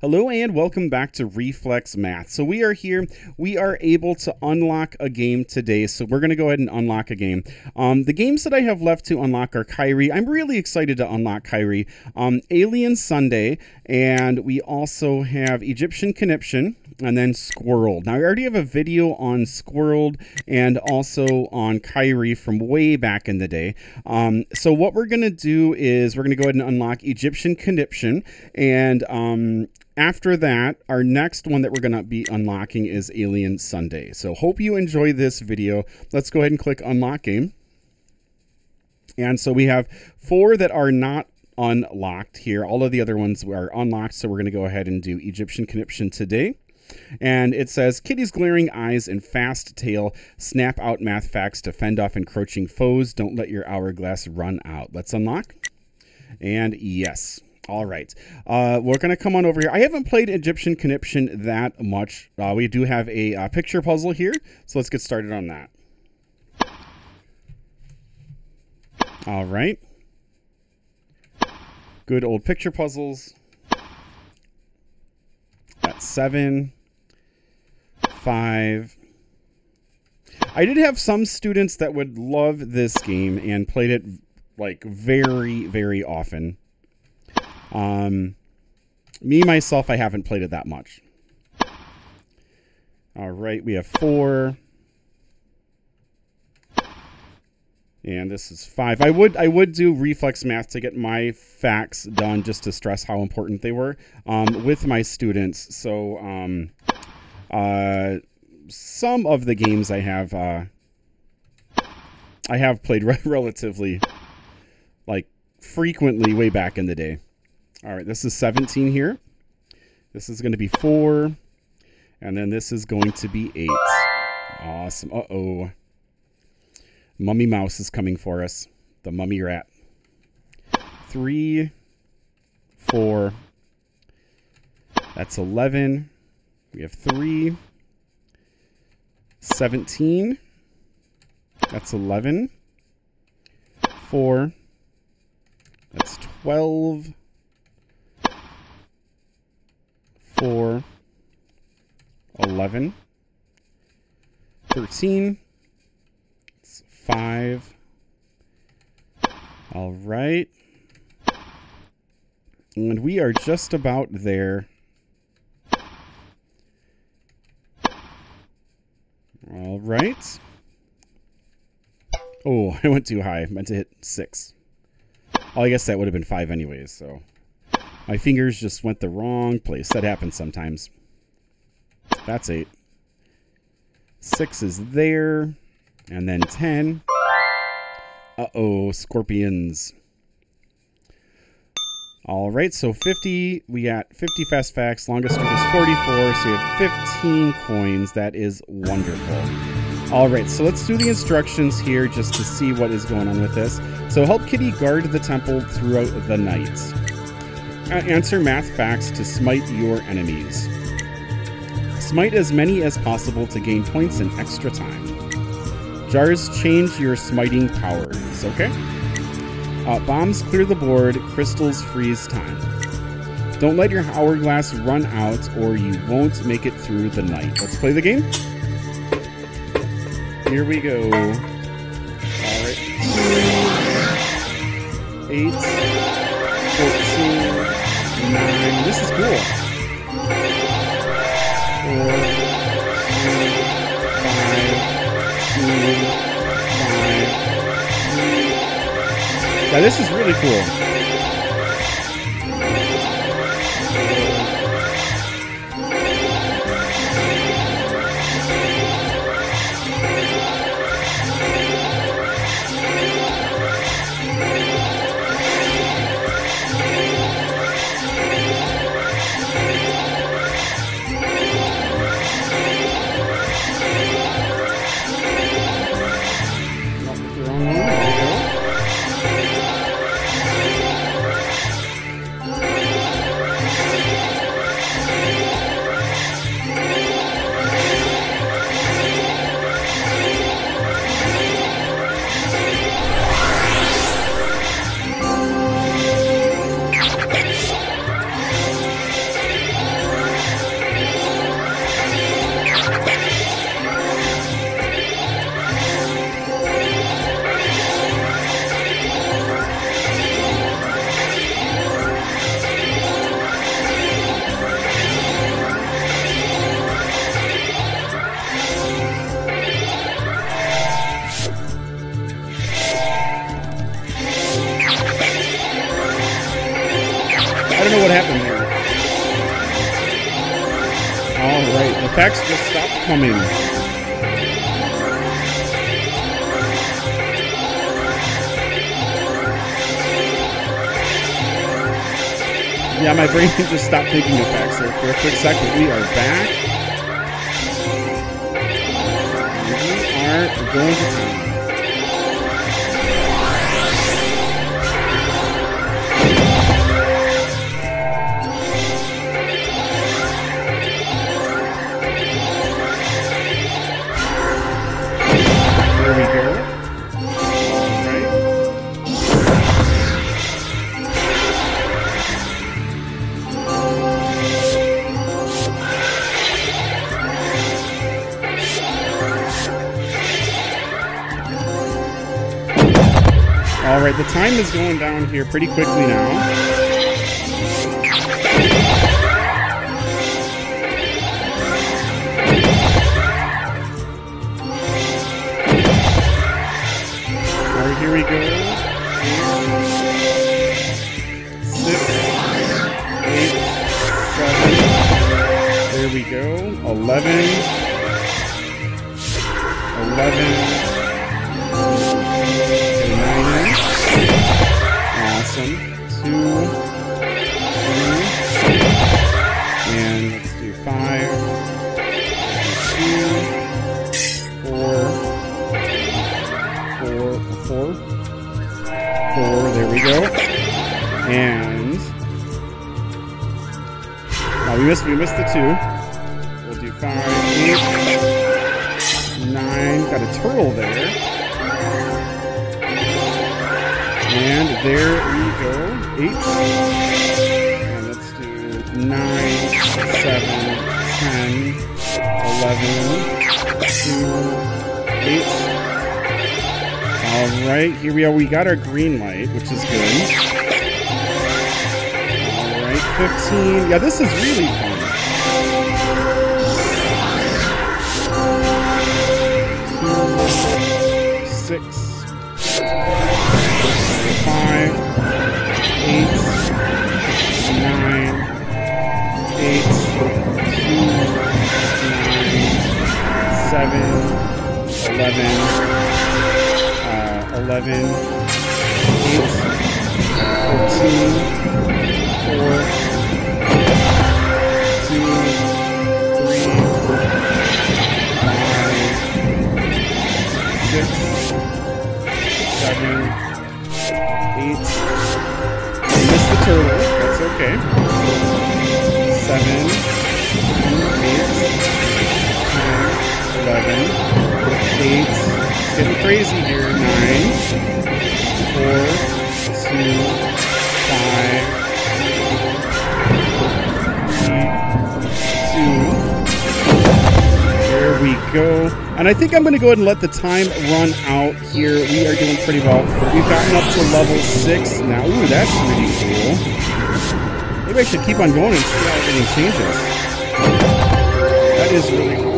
Hello and welcome back to Reflex Math. So we are here, we are able to unlock a game today, so we're going to go ahead and unlock a game. The games that I have left to unlock are Kairi. I'm really excited to unlock Kairi. Alien Sunday, and we also have Egyptian Conniption, and then Sq'world. Now I already have a video on Sq'world and also on Kairi from way back in the day. So what we're going to do is we're going to go ahead and unlock Egyptian Conniption, and after that, our next one that we're going to be unlocking is Alien Sunday. So hope you enjoy this video. Let's go ahead and click Unlock Game. And so we have four that are not unlocked here. All of the other ones are unlocked, so we're going to go ahead and do Egyptian Conniption today. And it says, kitty's glaring eyes and fast tail snap out math facts to fend off encroaching foes. Don't let your hourglass run out. Let's unlock. And yes. All right, we're going to come on over here. I haven't played Egyptian Conniption that much. We do have a picture puzzle here, so let's get started on that. All right. Good old picture puzzles. That's 7, 5. I did have some students that would love this game and played it like very, very often. Me, myself, I haven't played it that much. All right, we have 4. And this is 5. I would do reflex math to get my facts done just to stress how important they were, with my students. So, some of the games I have played relatively, like, frequently way back in the day. All right, this is 17 here. This is going to be 4. And then this is going to be 8. Awesome. Uh-oh. Mummy Mouse is coming for us. The Mummy Rat. 3, 4. That's 11. We have 3. 17. That's 11. 4. That's 12. 4, 11, 13, 5, all right, and we are just about there. All right. Oh, I went too high. I meant to hit 6. Oh, I guess that would have been 5 anyways, so. My fingers just went the wrong place. That happens sometimes. That's 8. 6 is there. And then 10. Uh-oh, scorpions. All right, so 50. We got 50 fast facts. Longest string is 44. So we have 15 coins. That is wonderful. All right, so let's do the instructions here just to see what is going on with this. So help Kitty guard the temple throughout the night. Answer math facts to smite your enemies. Smite as many as possible to gain points and extra time. Jars change your smiting powers, okay? Bombs clear the board, crystals freeze time. Don't let your hourglass run out or you won't make it through the night. Let's play the game. Here we go. All right. 8, 14. 9. This is cool. 4, 2, 5, 2, 5, 3. Yeah, this is really cool. 4, 5, 6, 7, 8, 9, 10. Wait, the facts just stopped coming. Yeah, my brain just stopped thinking of facts there for a quick second. We are back. We are going to town. Alright, the time is going down here pretty quickly now. Alright, here we go. 6, 8, 7. There we go. 11. 11. Awesome. 2, 3, and let's do 5, 2, 4, 4, 4, 4, there we go, and, oh, we missed the 2, we'll do 5, 8, 9, got a turtle there. And there we go, 8, and let's do 9, 7, 10, 11, 2, 8. All right, here we are. We got our green light, which is good. All right, 15. Yeah, this is really fun. 2, 6. 5, 8, 9, 8, 9, 7, 11, 14, 4, 2, 3, 5, 6, 7, 8. I missed the turtle. That's okay. 7, 8, 9, 11, 8. It's getting crazy here. 9, 4, 2, 5, 3, 2. There we go. And I think I'm going to go ahead and let the time run out here. We are doing pretty well. We've gotten up to level 6 now. Ooh, that's really cool. Maybe I should keep on going and see how everything changes. That is really cool.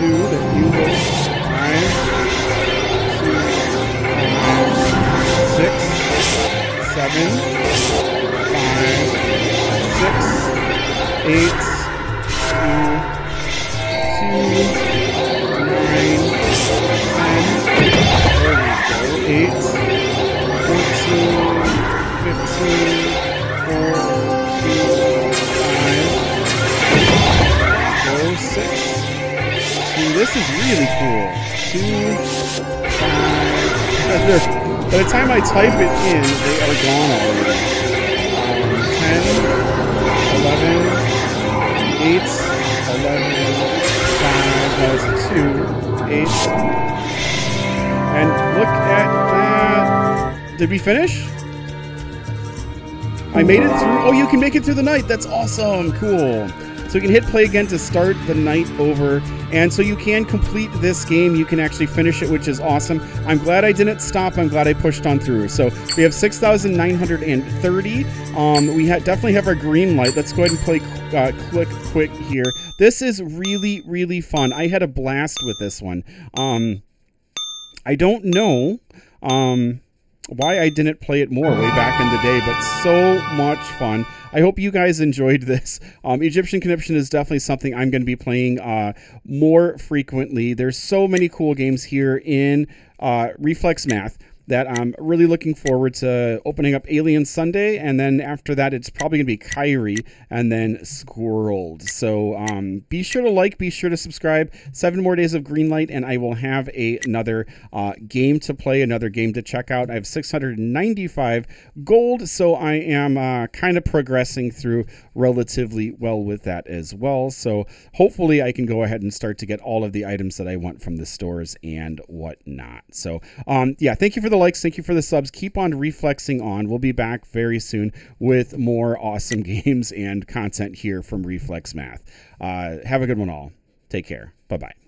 2, that you will 5, 6, 7, 5, 6, 8, 2, 9, 10, there we go, 8, 14, 15, 4, 2, 5, 6. This is really cool. 2, 5. By the time I type it in, they are gone already. 10, 11, 8, 11, 5. That was a 2. 8. And look at that. Did we finish? I made it through. Oh, you can make it through the night. That's awesome. Cool. So you can hit play again to start the night over. And so you can complete this game. You can actually finish it, which is awesome. I'm glad I didn't stop. I'm glad I pushed on through. So we have 6,930. We definitely have our green light. Let's go ahead and play click quick here. This is really, really fun. I had a blast with this one. I don't know. why I didn't play it more way back in the day, but so much fun. I hope you guys enjoyed this. Egyptian Conniption is definitely something I'm going to be playing more frequently. There's so many cool games here in Reflex Math that I'm really looking forward to opening up Alien Sunday, and then after that it's probably going to be Kairi and then Sq'world. So be sure to like, be sure to subscribe. 7 more days of green light and I will have another game to play, another game to check out. I have 695 gold, so I am kind of progressing through relatively well with that as well. So hopefully I can go ahead and start to get all of the items that I want from the stores and whatnot. So yeah, thank you for the likes, thank you for the subs. Keep on reflexing on. We'll be back very soon with more awesome games and content here from Reflex Math. Have a good one all. Take care. Bye-bye.